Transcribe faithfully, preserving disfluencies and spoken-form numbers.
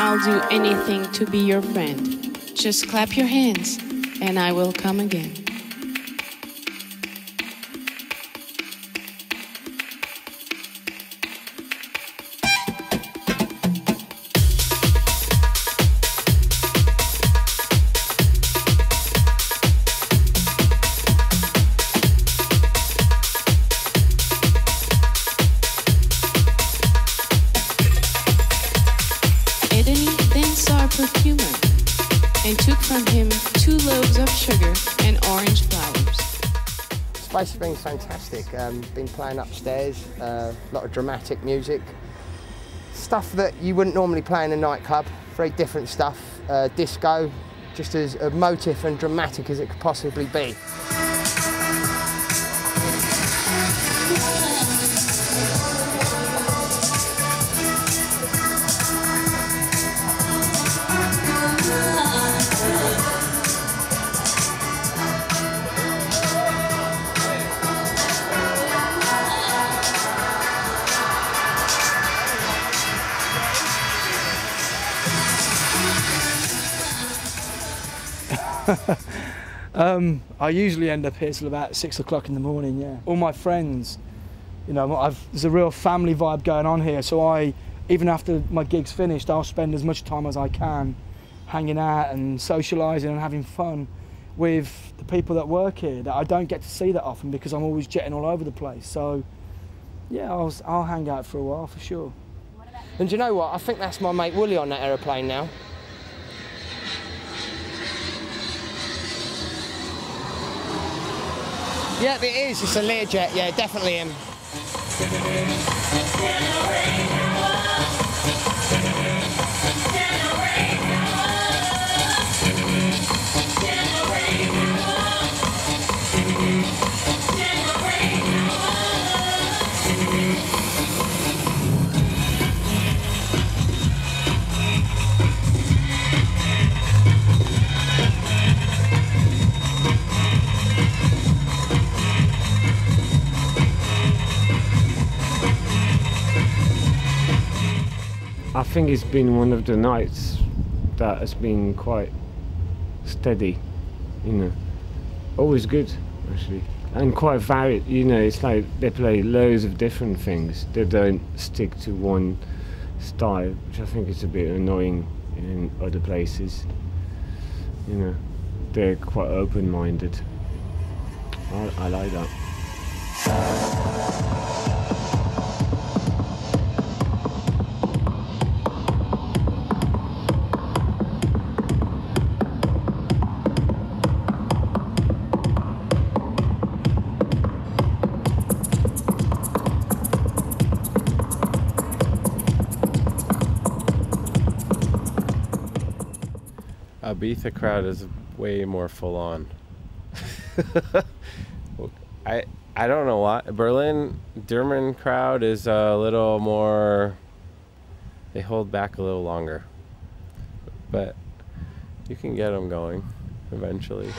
I'll do anything to be your friend. Just clap your hands, and I will come again. Space has been fantastic. Um, been playing upstairs, a uh, lot of dramatic music, stuff that you wouldn't normally play in a nightclub. Very different stuff. Uh, disco, just as emotive and dramatic as it could possibly be. um, I usually end up here till about six o'clock in the morning, yeah. All my friends, you know, I've, there's a real family vibe going on here, so I, even after my gig's finished, I'll spend as much time as I can hanging out and socialising and having fun with the people that work here that I don't get to see that often because I'm always jetting all over the place. So, yeah, I'll, I'll hang out for a while for sure. And do you know what? I think that's my mate Wooly on that aeroplane now. Yeah, it is. It's a Learjet. Yeah, definitely him. I think it's been one of the nights that has been quite steady, you know, always good actually, and quite varied, you know, it's like they play loads of different things, they don't stick to one style, which I think is a bit annoying in other places, you know, they're quite open-minded, I, I like that. Ibiza crowd is way more full on. I I don't know why. Berlin German crowd is a little more. They hold back a little longer, but you can get them going eventually.